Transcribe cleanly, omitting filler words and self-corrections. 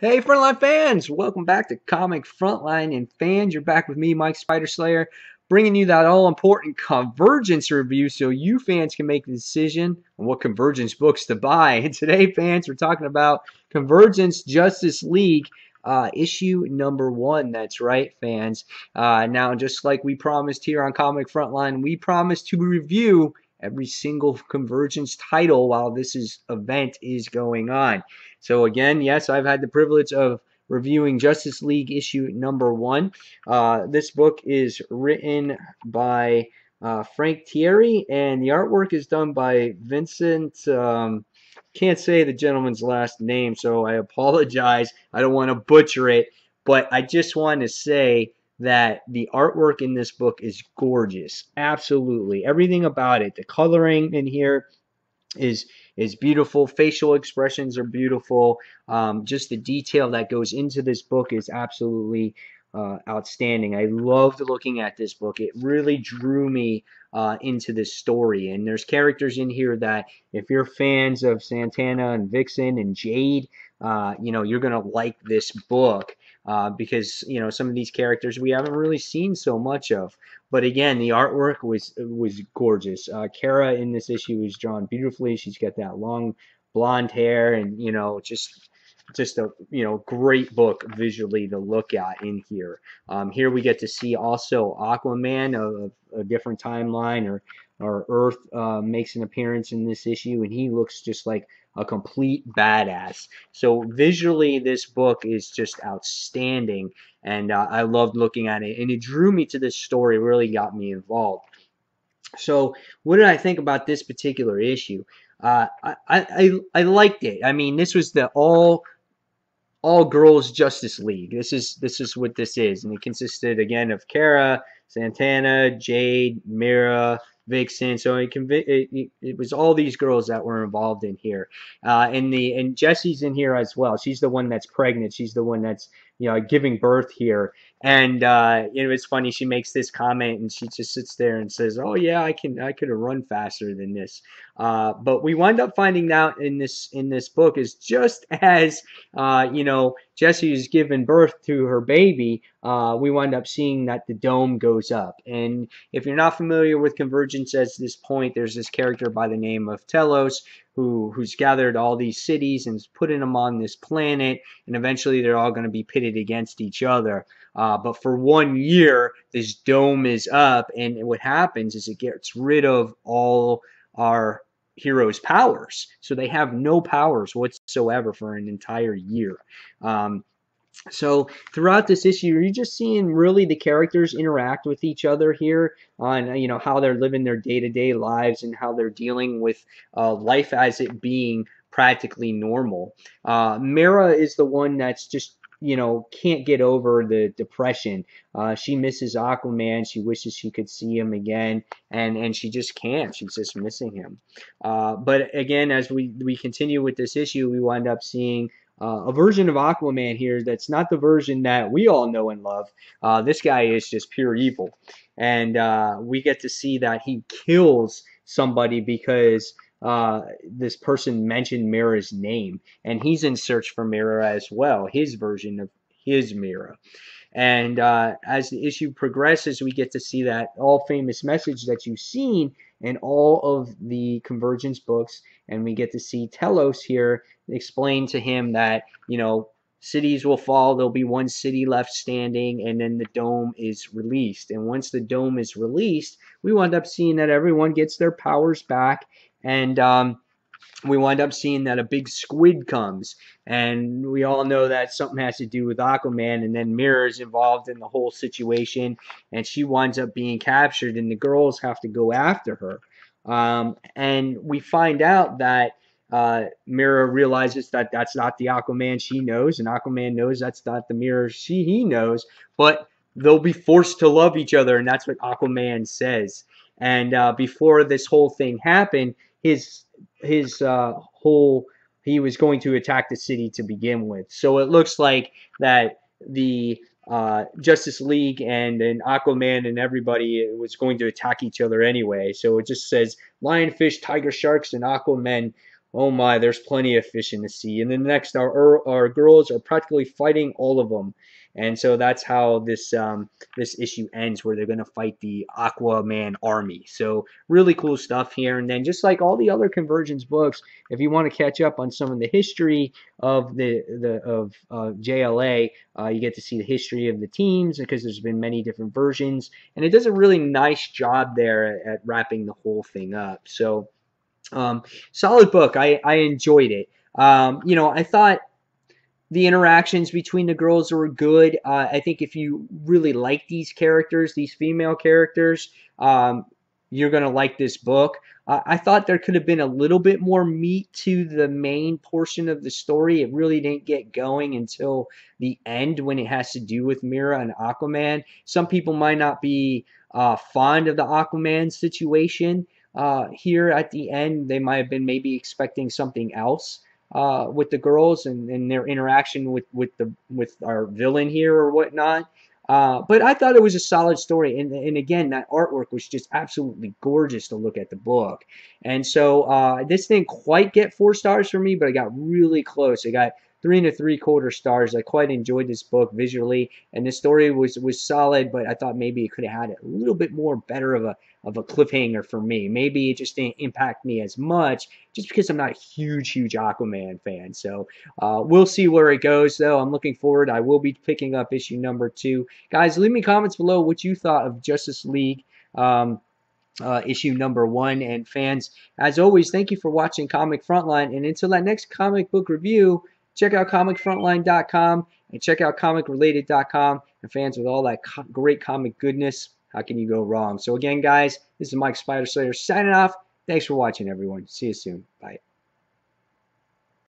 Hey Frontline fans, welcome back to Comic Frontline, and fans, you're back with me, Mike Spider-Slayer, bringing you that all-important Convergence review so you fans can make the decision on what Convergence books to buy. And today, fans, we're talking about Convergence Justice League issue number 1. That's right, fans. Now, just like we promised here on Comic Frontline, we promised to review every single Convergence title while this event is going on. So again, yes, I've had the privilege of reviewing Justice League issue number 1. This book is written by Frank Tieri, and the artwork is done by Vincent. Can't say the gentleman's last name, so I apologize. I don't want to butcher it, but I just want to say that the artwork in this book is gorgeous. Absolutely. Everything about it. The coloring in here is beautiful. Facial expressions are beautiful. Just the detail that goes into this book is absolutely outstanding. I loved looking at this book. It really drew me into this story. And there's characters in here that if you're fans of Santana and Vixen and Jade, you know, you're going to like this book. Because, you know, some of these characters we haven't really seen so much of. But again, the artwork was gorgeous. Kara in this issue is drawn beautifully. She's got that long blonde hair, and, you know, just a, you know, great book visually to look at in here. Here we get to see also Aquaman of a different timeline or Earth makes an appearance in this issue, and he looks just like a complete badass. So visually, this book is just outstanding, and I loved looking at it, and it drew me to this story, really got me involved. So what did I think about this particular issue? I liked it. I mean, this was the all girls Justice League. This is what this is, and it consisted again of Kara, Santana, Jade, Mira, Vixen. So it was all these girls that were involved in here, and Jessie's in here as well. She's the one that's pregnant. She's the one that's, you know, giving birth here. And you know, it's funny. She makes this comment, and she just sits there and says, "Oh yeah, I could have run faster than this." But we wind up finding out in this book is just as you know, Jessie is giving birth to her baby, we wind up seeing that the dome goes up. And if you're not familiar with Convergence at this point, there's this character by the name of Telos, who's gathered all these cities and is putting them on this planet, and eventually they're all going to be pitted against each other. But for 1 year, this dome is up, and what happens is it gets rid of all our heroes' powers. So they have no powers whatsoever for an entire year. So throughout this issue, you're just seeing really the characters interact with each other here on, you know, how they're living their day-to-day lives and how they're dealing with life as it being practically normal. Mera is the one that's just, you know, can't get over the depression. She misses Aquaman. She wishes she could see him again, and she just can't. She's just missing him. But again, as we continue with this issue, we wind up seeing a version of Aquaman here that's not the version that we all know and love. This guy is just pure evil. And we get to see that he kills somebody because this person mentioned Mera's name. And he's in search for Mera as well, his version of his Mera. And as the issue progresses, we get to see that all-famous message that you've seen in all of the Convergence books, and we get to see Telos here explain to him that, you know, cities will fall, there'll be one city left standing, and then the dome is released. And once the dome is released, we wind up seeing that everyone gets their powers back, and we wind up seeing that a big squid comes, and we all know that something has to do with Aquaman, and then Mira is involved in the whole situation, and she winds up being captured, and the girls have to go after her. And we find out that Mira realizes that that's not the Aquaman she knows, and Aquaman knows that's not the Mira he knows, but they'll be forced to love each other, and that's what Aquaman says. And before this whole thing happened, he was going to attack the city to begin with. So it looks like that the Justice League and Aquaman and everybody was going to attack each other anyway. So it just says lionfish, tiger sharks, and Aquaman Oh my, there's plenty of fish in the sea. And then the next, our girls are practically fighting all of them. And so that's how this this issue ends, where they're going to fight the Aquaman army. So really cool stuff here. And then just like all the other Convergence books, if you want to catch up on some of the history of JLA, you get to see the history of the teams, because there's been many different versions. And it does a really nice job there at wrapping the whole thing up. So solid book. I enjoyed it. You know, I thought the interactions between the girls were good. I think if you really like these characters, these female characters, you're going to like this book. I thought there could have been a little bit more meat to the main portion of the story. It really didn't get going until the end, when it has to do with Mira and Aquaman. Some people might not be fond of the Aquaman situation here at the end. They might have been maybe expecting something else with the girls and their interaction with our villain here or whatnot. But I thought it was a solid story, and again, that artwork was just absolutely gorgeous to look at the book. And so this didn't quite get 4 stars for me, but I got really close. I got 3 3/4 stars. I quite enjoyed this book visually, and the story was solid, but I thought maybe it could have had a little bit more better of a cliffhanger for me. Maybe it just didn't impact me as much, just because I'm not a huge Aquaman fan. So we'll see where it goes, though. I'm looking forward. I will be picking up issue number 2. Guys, leave me comments below what you thought of Justice League issue number 1. And fans, as always, thank you for watching Comic Frontline, and until that next comic book review, check out comicfrontline.com and check out comicrelated.com. And fans, with all that great comic goodness, how can you go wrong? So again, guys, this is Mike Spider-Slayer signing off. Thanks for watching, everyone. See you soon. Bye.